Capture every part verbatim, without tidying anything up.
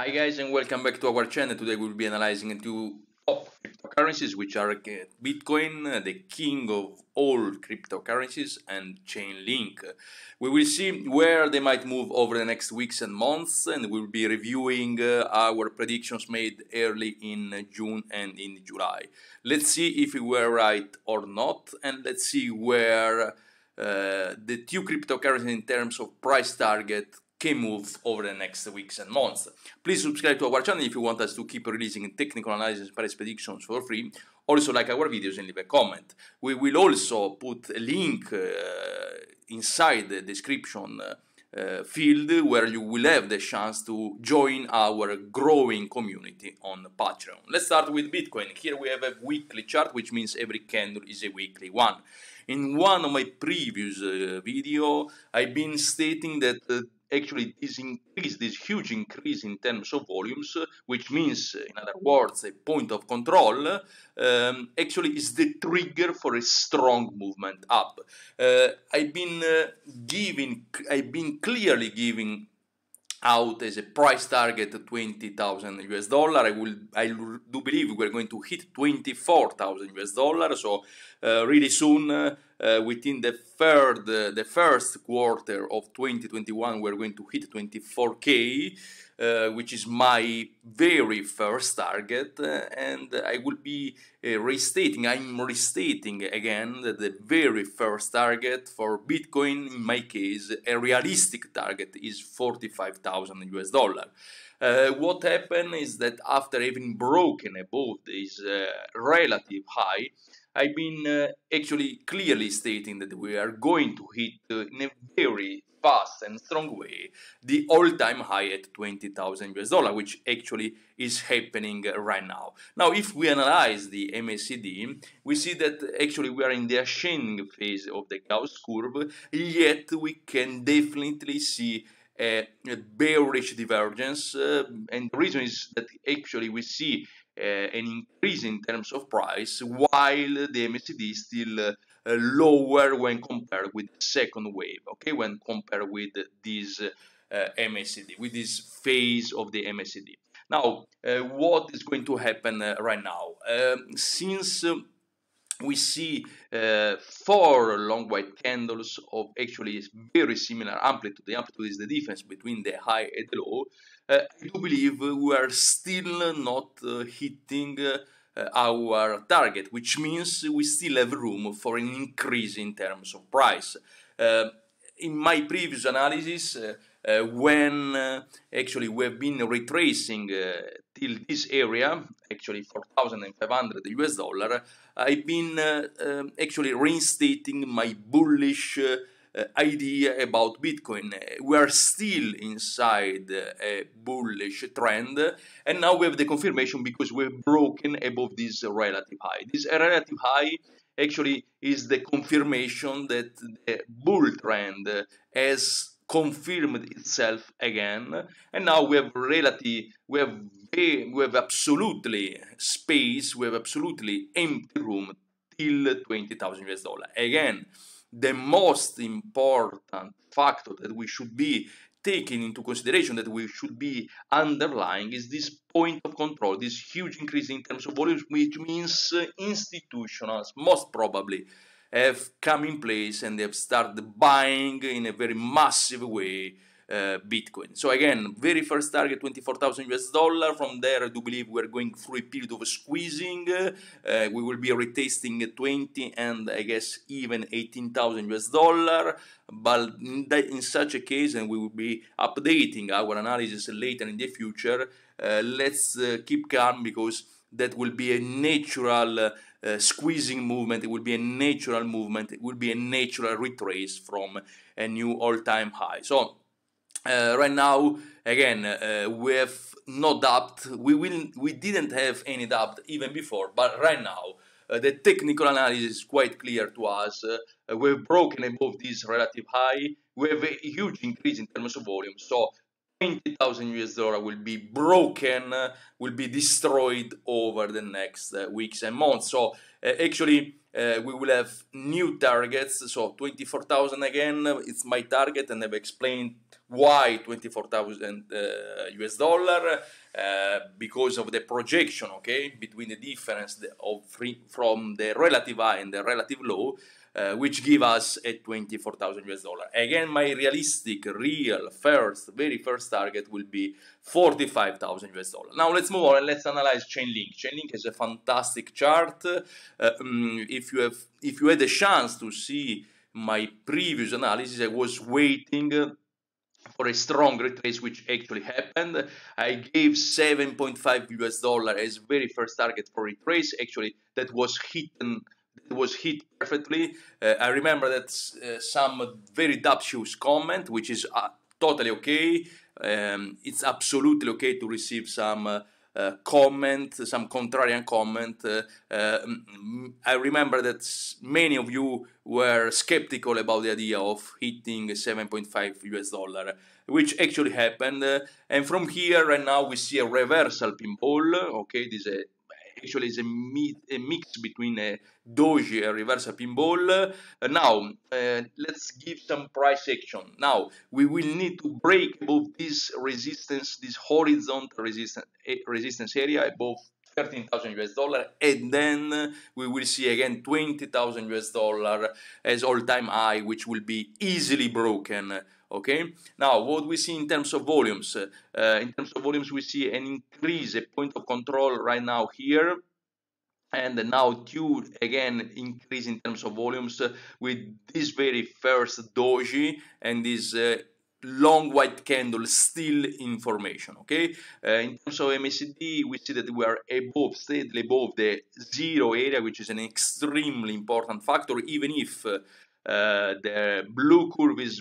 Hi guys and welcome back to our channel. Today we'll be analyzing two top cryptocurrencies, which are Bitcoin, the king of all cryptocurrencies, and Chainlink. We will see where they might move over the next weeks and months, and we'll be reviewing our predictions made early in June and in July. Let's see if we were right or not, and let's see where uh, the two cryptocurrencies in terms of price target can move over the next weeks and months. Please subscribe to our channel if you want us to keep releasing technical analysis and price predictions for free. Also like our videos and leave a comment. We will also put a link uh, inside the description uh, field where you will have the chance to join our growing community on Patreon. Let's start with Bitcoin. Here we have a weekly chart, which means every candle is a weekly one. In one of my previous uh, video, I've been stating that uh, Actually, this increase, this huge increase in terms of volumes, which means, in other words, a point of control, um, actually is the trigger for a strong movement up. Uh, I've been uh, giving, I've been clearly giving out as a price target twenty thousand U S dollar. I will, I do believe we're going to hit twenty-four thousand U S dollar. So uh, really soon. Uh, Uh, within the third, uh, the first quarter of twenty twenty-one, we're going to hit twenty-four K, uh, which is my very first target, uh, and I will be uh, restating, I'm restating again that the very first target for Bitcoin, in my case, a realistic target is forty-five thousand U S dollar. Uh, what happened is that after having broken above this uh, relative high, I've been uh, actually clearly stating that we are going to hit uh, in a very fast and strong way the all-time high at twenty thousand U S dollar, which actually is happening right now. Now, if we analyze the M A C D, we see that actually we are in the ascending phase of the Gauss curve, yet we can definitely see a bearish divergence, uh, and the reason is that actually we see uh, an increase in terms of price while the M A C D is still uh, uh, lower when compared with the second wave, okay, when compared with this uh, M A C D, with this phase of the M A C D. Now, uh, what is going to happen uh, right now? Um, since uh, we see uh, four long white candles of actually very similar amplitude. The amplitude is the difference between the high and the low. Uh, I do believe we are still not uh, hitting uh, our target, which means we still have room for an increase in terms of price. Uh, in my previous analysis, uh, uh, when uh, actually we have been retracing uh, till this area, actually four thousand five hundred U S dollar, I've been uh, um, actually reinstating my bullish uh, uh, idea about Bitcoin. We are still inside a bullish trend, and now we have the confirmation because we've broken above this relative high. This relative high actually is the confirmation that the bull trend has confirmed itself again, and now we have relative, we have we have absolutely space, we have absolutely empty room till twenty thousand U S dollar. Again, the most important factor that we should be taking into consideration, that we should be underlying, is this point of control, this huge increase in terms of volume, which means uh, institutionals most probably have come in place and they've started buying in a very massive way uh, Bitcoin. So again, very first target twenty-four thousand U S dollar. From there, I do believe we're going through a period of squeezing. Uh, we will be retesting twenty and I guess even eighteen thousand U S dollar. But in, that, in such a case, and we will be updating our analysis later in the future, uh, let's uh, keep calm, because that will be a natural uh, uh, squeezing movement, it will be a natural movement, it will be a natural retrace from a new all-time high. So, uh, right now, again, uh, we have no doubt, we, will, we didn't have any doubt even before, but right now, uh, the technical analysis is quite clear to us. Uh, we've broken above this relative high, we have a huge increase in terms of volume, so twenty thousand U S dollar will be broken, uh, will be destroyed over the next uh, weeks and months. So uh, actually, uh, Uh, we will have new targets, so twenty-four thousand again, it's my target, and I've explained why twenty-four thousand uh, U S dollar, uh, because of the projection, okay, between the difference of free, from the relative high and the relative low, uh, which give us a twenty-four thousand U S dollar. Again, my realistic, real, first, very first target will be forty-five thousand U S dollar. Now let's move on and let's analyze Chainlink. Chainlink is a fantastic chart. Uh, um, if you have, if you had a chance to see my previous analysis, I was waiting Uh, for a strong retrace, which actually happened. I gave seven point five U S dollar as very first target for retrace. Actually, that was hit and that was hit perfectly. Uh, I remember that uh, some very dubious comment, which is uh, totally okay. Um, it's absolutely okay to receive some Uh, Uh, comment, some contrarian comment. Uh, uh, I remember that many of you were skeptical about the idea of hitting seven point five U S dollar, which actually happened. Uh, and from here, right now, we see a reversal pinball. Okay, this is a, actually is a, a mix between a doji and reversal pinball. Uh, now, uh, let's give some price action. Now, we will need to break above this resistance, this horizontal resistance, resistance area above thirteen thousand U S dollar, and then we will see again twenty thousand U S dollar as all-time high, which will be easily broken. Okay, now what we see in terms of volumes, uh, in terms of volumes we see an increase, a point of control right now here, and now two again increase in terms of volumes uh, with this very first doji and this uh, long white candle still in formation. Okay, uh, in terms of M A C D we see that we are above, steadily above the zero area, which is an extremely important factor, even if uh, uh, the blue curve is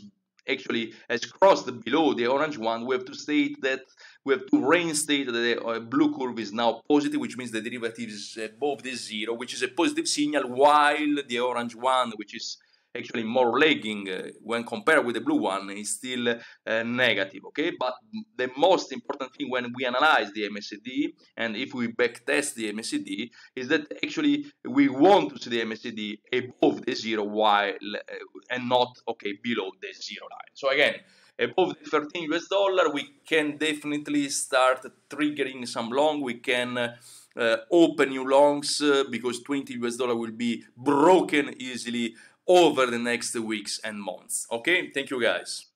actually has crossed below the orange one. We have to state that we have to reinstate that the uh, blue curve is now positive, which means the derivative is above the zero, which is a positive signal, while the orange one, which is actually more lagging uh, when compared with the blue one, is still uh, negative. Okay, but the most important thing when we analyze the M A C D, and if we backtest the M A C D, is that actually we want to see the M A C D above the zero while uh, and not okay below the zero line. So again, above the thirteen U S dollar, we can definitely start triggering some long. We can uh, uh, open new longs uh, because twenty U S dollar will be broken easily over the next weeks and months. Okay, thank you guys.